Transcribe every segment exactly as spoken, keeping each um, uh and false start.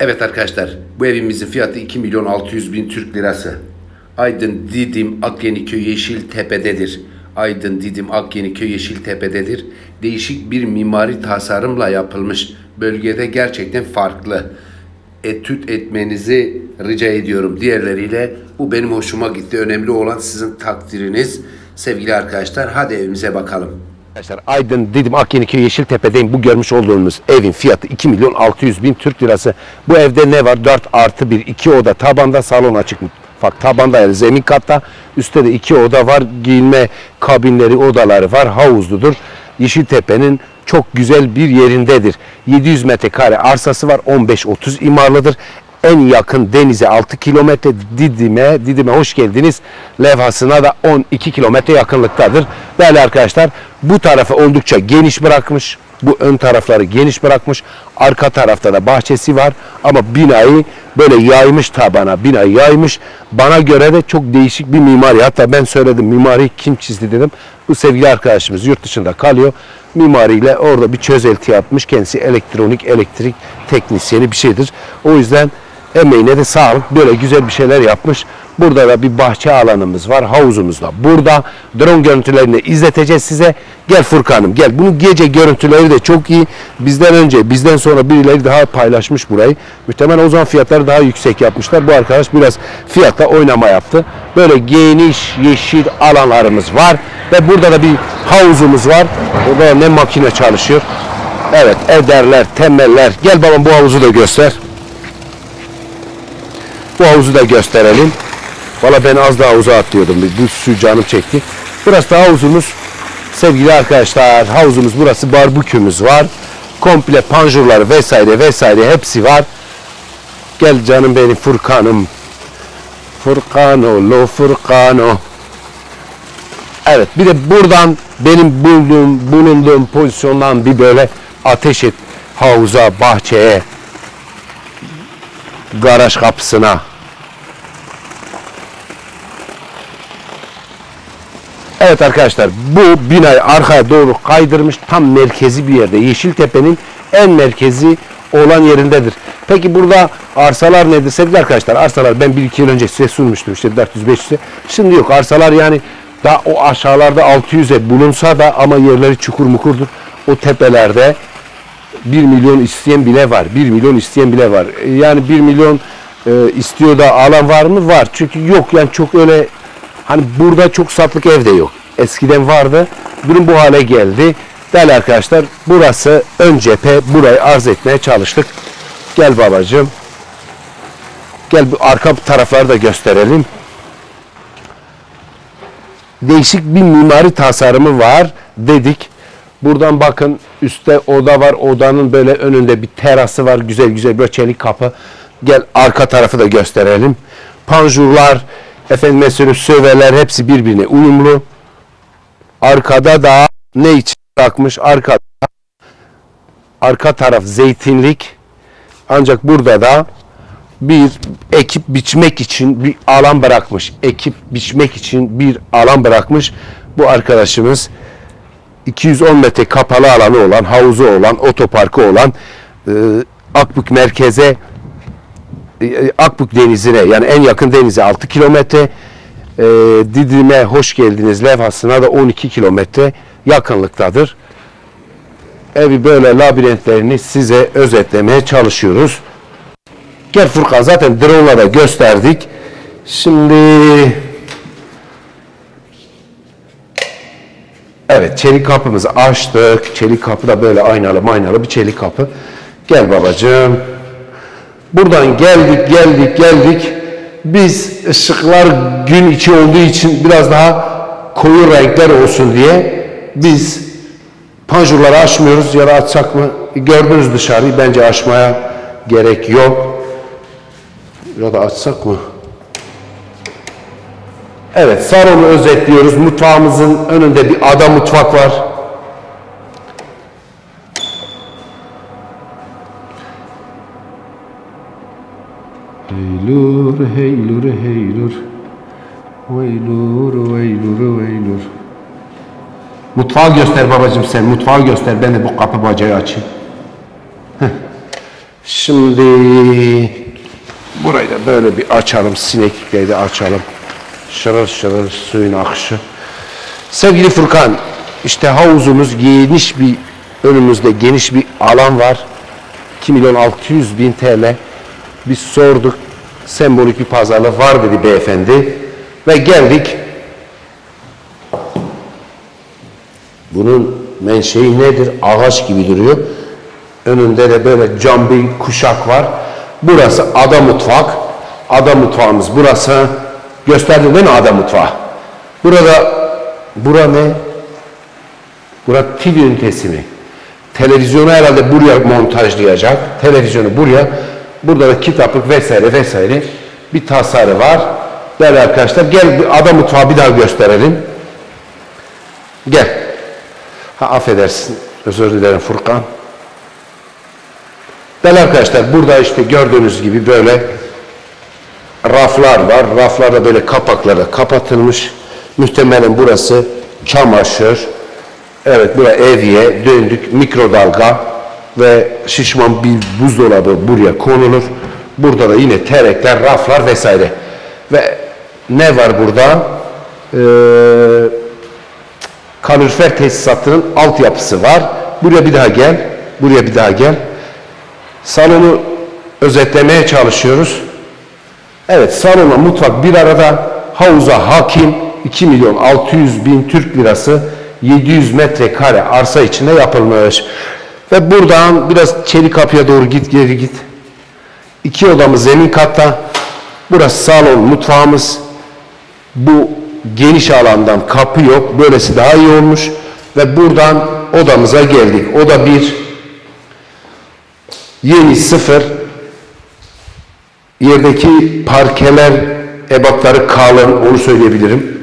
Evet arkadaşlar, bu evimizin fiyatı iki milyon altı yüz bin Türk lirası. Aydın Didim Akyeniköy Yeşiltepe'dedir. Aydın Didim Akyeniköy Yeşiltepe'dedir. Değişik bir mimari tasarımla yapılmış. Bölgede gerçekten farklı. Etüt etmenizi rica ediyorum diğerleriyle. Bu benim hoşuma gitti. Önemli olan sizin takdiriniz. Sevgili arkadaşlar, hadi evimize bakalım. Arkadaşlar, Aydın Didim Akyeniköy Yeşiltepe'deyim. Bu görmüş olduğunuz evin fiyatı iki milyon altı yüz bin Türk lirası. Bu evde ne var? dört artı bir, iki oda, tabanda salon açık. Bak, tabanda, zemin katta, üstte de iki oda var. Giyinme kabinleri, odaları var. Havuzludur. Yeşiltepe'nin çok güzel bir yerindedir. yedi yüz metrekare arsası var. on beş otuz imarlıdır. En yakın denize altı kilometre, Didim'e, Didim'e hoş geldiniz levhasına da on iki kilometre yakınlıktadır. Değerli arkadaşlar, bu tarafı oldukça geniş bırakmış. Bu ön tarafları geniş bırakmış. Arka tarafta da bahçesi var ama binayı böyle yaymış tabana, binayı yaymış. Bana göre de çok değişik bir mimari. Hatta ben söyledim, mimari kim çizdi dedim. Bu sevgili arkadaşımız yurt dışında kalıyor. Mimariyle orada bir çözelti yapmış. Kendisi elektronik, elektrik teknisyeni bir şeydir. O yüzden emeğine de sağlık, böyle güzel bir şeyler yapmış. Burada da bir bahçe alanımız var. Havuzumuz da burada. Drone görüntülerini izleteceğiz size. Gel Furkan'ım gel. Bunun gece görüntüleri de çok iyi. Bizden önce, bizden sonra birileri daha paylaşmış burayı. Muhtemelen o zaman fiyatları daha yüksek yapmışlar. Bu arkadaş biraz fiyatla oynama yaptı. Böyle geniş yeşil alanlarımız var. Ve burada da bir havuzumuz var. Orada ne makine çalışıyor. Evet, ederler, temeller. Gel babam, bu havuzu da göster. Bu havuzu da gösterelim. Valla ben az daha havuza atlıyordum. Bir su canım çekti. Burası da havuzumuz. Sevgili arkadaşlar, havuzumuz burası. Barbekümüz var. Komple panjurlar vesaire vesaire hepsi var. Gel canım benim Furkan'ım. Furkano, lo Furkano. Evet, bir de buradan benim bulduğum, bulunduğum pozisyondan bir böyle ateş et. Havuza, bahçeye, garaj kapısına. Evet arkadaşlar, bu binayı arkaya doğru kaydırmış, tam merkezi bir yerde. Yeşiltepe'nin en merkezi olan yerindedir. Peki burada arsalar nedir sevgili arkadaşlar? Arsalar ben bir iki yıl önce size sunmuştum, işte dört yüz beş yüz'e. Şimdi yok arsalar, yani daha o aşağılarda altı yüz'e bulunsa da ama yerleri çukur mukurdur. O tepelerde bir milyon isteyen bile var. bir milyon isteyen bile var. Yani bir milyon e, istiyor da alan var mı? Var. Çünkü yok yani, çok öyle. Hani burada çok satlık ev de yok. Eskiden vardı. Durum bu hale geldi. Değerli arkadaşlar, burası ön cephe. Burayı arz etmeye çalıştık. Gel babacığım. Gel arka tarafları da gösterelim. Değişik bir mimari tasarımı var dedik. Buradan bakın, üstte oda var. Odanın böyle önünde bir terası var. Güzel güzel böyle çelik kapı. Gel arka tarafı da gösterelim. Panjurlar, efendime söyleyeyim, söveler hepsi birbirine uyumlu. Arkada da ne için bırakmış? Arkada, arka taraf zeytinlik. Ancak burada da bir ekip biçmek için bir alan bırakmış. Ekip biçmek için bir alan bırakmış. Bu arkadaşımız iki yüz on metre kapalı alanı olan, havuzu olan, otoparkı olan e, Akbük merkeze, Akbük denizine, yani en yakın denize altı kilometre, e, Didim'e hoş geldiniz levhasına da on iki kilometre yakınlıktadır. Evi böyle labirentlerini size özetlemeye çalışıyoruz. Gel Furkan, zaten drone'la da gösterdik. Şimdi evet, çelik kapımızı açtık. Çelik kapı da böyle aynalı maynalı bir çelik kapı. Gel babacığım. Buradan geldik, geldik, geldik. Biz ışıklar gün içi olduğu için biraz daha koyu renkler olsun diye biz panjurları açmıyoruz, ya da açsak mı? Gördünüz dışarıyı, bence açmaya gerek yok. Ya da açsak mı? Evet, salonu özetliyoruz. Mutfağımızın önünde bir ada mutfak var. Heylur, heylur, heylur. Veylur, veylur, veylur. Mutfağı göster babacığım sen. Mutfağı göster. Ben de bu kapı bacayı açayım. Heh. Şimdi burayı da böyle bir açalım, sineklikleri de açalım. Şırıl şırıl suyun akışı. Sevgili Furkan, işte havuzumuz geniş bir, önümüzde geniş bir alan var. iki milyon altı yüz bin T L. Biz sorduk, sembolik bir pazarlık var dedi beyefendi. Ve geldik. Bunun menşei nedir? Ağaç gibi duruyor. Önünde de böyle cam bir kuşak var. Burası ada mutfak. Ada mutfağımız burası. Gösterdim değil mi ada mutfağı? Burada, bura ne? Bura T V ünitesi mi? Televizyonu herhalde buraya montajlayacak. Televizyonu buraya. Burada da kitaplık vesaire vesaire bir tasarı var. Değerli arkadaşlar, gel ada mutfağı bir daha gösterelim. Gel. Ha, affedersin. Özür dilerim Furkan. Değerli arkadaşlar, burada işte gördüğünüz gibi böyle raflar var. Raflarda böyle kapakları kapatılmış. Muhtemelen burası çamaşır. Evet, buraya evye döndük. Mikrodalga ve şişman bir buzdolabı buraya konulur. Burada da yine terekler, raflar vesaire. Ve ne var burada? Ee, kalorifer tesisatının altyapısı var. Buraya bir daha gel. Buraya bir daha gel. Salonu özetlemeye çalışıyoruz. Evet, salonla mutfak bir arada, havuza hakim. İki milyon altı yüz bin Türk lirası, yedi yüz metrekare arsa içinde yapılmış. Ve buradan biraz çelik kapıya doğru git, geri git. İki odamız zemin katta. Burası salon, mutfağımız. Bu geniş alandan kapı yok. Böylesi daha iyi olmuş. Ve buradan odamıza geldik. Oda bir. Yeni sıfır. Yerdeki parkeler, ebatları kalın, onu söyleyebilirim.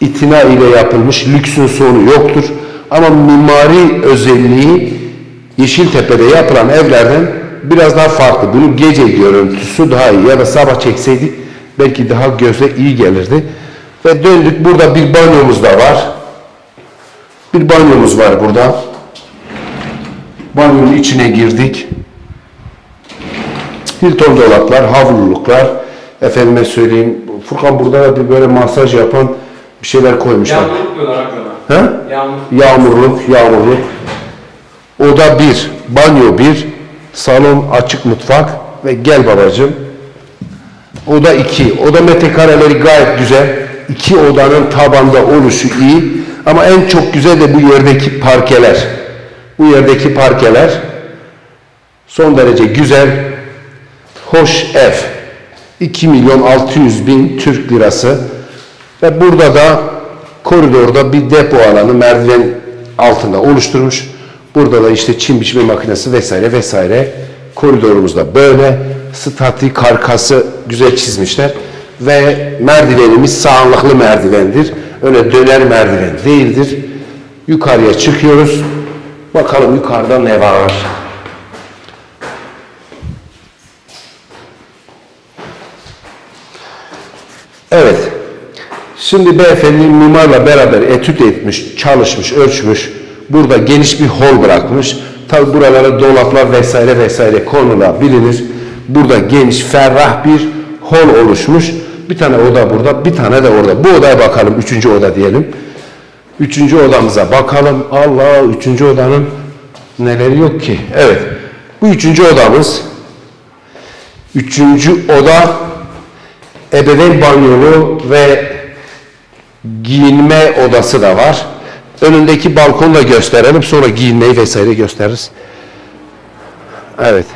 İtina ile yapılmış, lüksün sonu yoktur. Ama mimari özelliği Yeşiltepe'de yapılan evlerden biraz daha farklı. Bunun gece görüntüsü daha iyi, ya da sabah çekseydik belki daha göze iyi gelirdi. Ve döndük, burada bir banyomuz da var. Bir banyomuz var burada. Banyonun içine girdik. Hilton dolaplar, havluluklar, efendime söyleyeyim. Furkan, burada da bir böyle masaj yapan bir şeyler koymuşlar. Yağmurluk diyorlar aklına. Yağmurluk. Yağmurluk, yağmurluk. Oda bir, banyo bir, salon, açık mutfak ve gel babacığım. Oda iki. Oda metrekareleri gayet güzel. İki odanın tabanda oluşu iyi. Ama en çok güzel de bu yerdeki parkeler. Bu yerdeki parkeler son derece güzel, hoş ev. iki milyon altı yüz bin Türk lirası. Ve burada da koridorda bir depo alanı merdiven altında oluşturmuş. Burada da işte çim biçme makinesi vesaire vesaire. Koridorumuzda böyle statik karkası güzel çizmişler. Ve merdivenimiz sağanlıklı merdivendir. Öyle döner merdiven değildir. Yukarıya çıkıyoruz. Bakalım yukarıda ne var? Evet. Şimdi beyefendi mimarla beraber etüt etmiş, çalışmış, ölçmüş. Burada geniş bir hol bırakmış. Tabi buralara dolaplar vesaire vesaire konulabilir. Burada geniş, ferrah bir hol oluşmuş. Bir tane oda burada, bir tane de orada. Bu odaya bakalım, üçüncü oda diyelim. Üçüncü odamıza bakalım. Allah, üçüncü odanın neleri yok ki? Evet, bu üçüncü odamız. Üçüncü oda ebeveyn banyolu ve giyinme odası da var. Önündeki balkonu da gösterelim, sonra giyinmeyi vesaire gösteririz. Evet.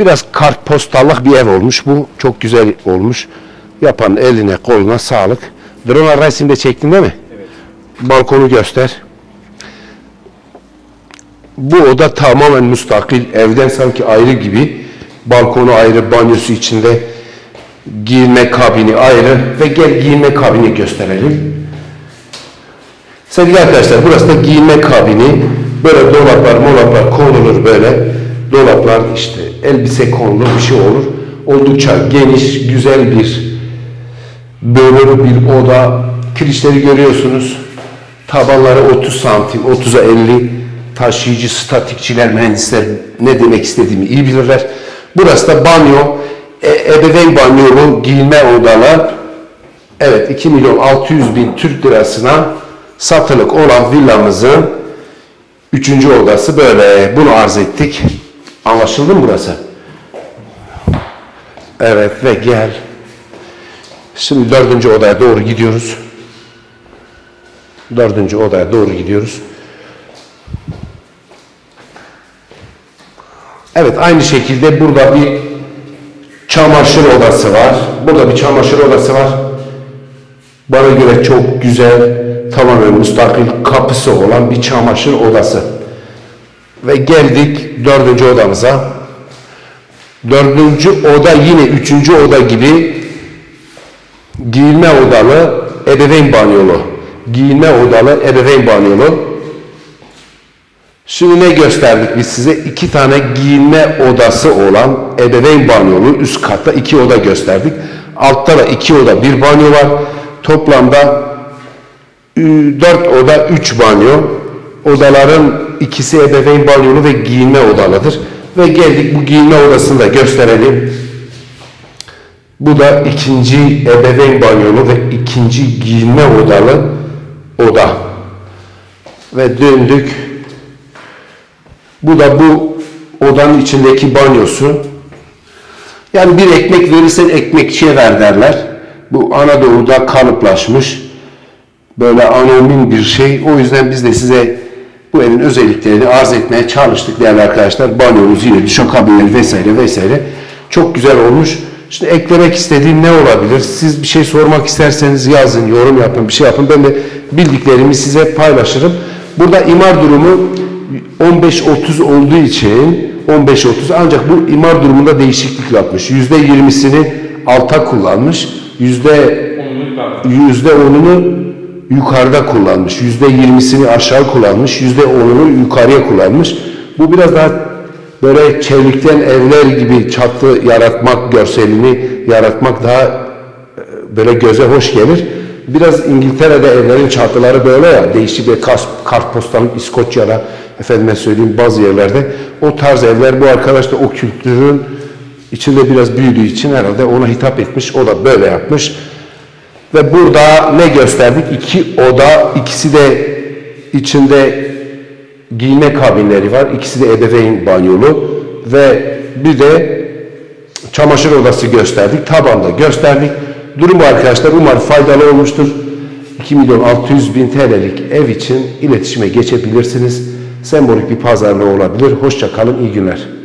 Biraz kartpostallık bir ev olmuş bu. Çok güzel olmuş. Yapan eline koluna sağlık. Drone'la resimde çektin değil mi? Evet. Balkonu göster. Bu oda tamamen müstakil. Evden sanki ayrı gibi. Balkonu ayrı, banyosu içinde. Giyinme kabini ayrı. Ve gel giyinme kabini gösterelim. Sevgili arkadaşlar, burası da giyinme kabini. Böyle dolaplar, molaplar konulur böyle. Dolaplar işte elbise konulur, bir şey olur. Oldukça geniş, güzel bir bölüm, bir oda. Kirişleri görüyorsunuz. Tabanları otuz santim, otuza elli taşıyıcı, statikçiler, mühendisler ne demek istediğimi iyi bilirler. Burası da banyo, e, ebeveyn banyolu, giyinme odalar. Evet, iki milyon altı yüz bin Türk lirasına satılık olan villamızın üçüncü odası böyle. Bunu arz ettik. Anlaşıldı mı burası? Evet ve gel. Şimdi dördüncü odaya doğru gidiyoruz. Dördüncü odaya doğru gidiyoruz. Evet, aynı şekilde burada bir çamaşır odası var. Burada bir çamaşır odası var. Bana göre çok güzel, tamamen müstakil kapısı olan bir çamaşır odası. Ve geldik dördüncü odamıza. Dördüncü oda yine üçüncü oda gibi giyinme odalı, ebeveyn banyolu. Giyinme odalı, ebeveyn banyolu. Şimdi ne gösterdik biz size? İki tane giyinme odası olan ebeveyn banyolu. Üst katta iki oda gösterdik. Altta da iki oda, bir banyo var. Toplamda dört oda, üç banyo. Odaların ikisi ebeveyn banyolu ve giyinme odalıdır. Ve geldik bu giyinme odasını da gösterelim. Bu da ikinci ebeveyn banyolu ve ikinci giyinme odalı oda. Ve döndük. Bu da bu odanın içindeki banyosu. Yani bir ekmek verirsen ekmekçiye ver derler. Bu Anadolu'da kalıplaşmış böyle anonim bir şey. O yüzden biz de size bu evin özelliklerini arz etmeye çalıştık değerli arkadaşlar. Banyomuz yine duşakabinleri vesaire vesaire. Çok güzel olmuş. Şimdi eklemek istediğim ne olabilir? Siz bir şey sormak isterseniz yazın, yorum yapın, bir şey yapın. Ben de bildiklerimi size paylaşırım. Burada imar durumu on beş otuz olduğu için on beş otuz, ancak bu imar durumunda değişiklik yapmış. yüzde yirmisini alta kullanmış. yüzde onunu yukarıda kullanmış. yüzde yirmisini aşağı kullanmış. yüzde onunu yukarıya kullanmış. Bu biraz daha böyle çelikten evler gibi çatı yaratmak, görselini yaratmak daha böyle göze hoş gelir. Biraz İngiltere'de evlerin çatıları böyle ya, değişik bir kartpostalık, İskoçya'da, efendime söyleyeyim bazı yerlerde. O tarz evler bu arkadaş da o kültürün içinde biraz büyüdüğü için herhalde ona hitap etmiş. O da böyle yapmış. Ve burada ne gösterdik? İki oda, ikisi de içinde giyinme kabinleri var. İkisi de ebeveyn banyolu. Ve bir de çamaşır odası gösterdik. Tabanda gösterdik. Durum arkadaşlar, umarım faydalı olmuştur. iki milyon altı yüz bin T L'lik ev için iletişime geçebilirsiniz. Sembolik bir pazarlığı olabilir. Hoşça kalın, iyi günler.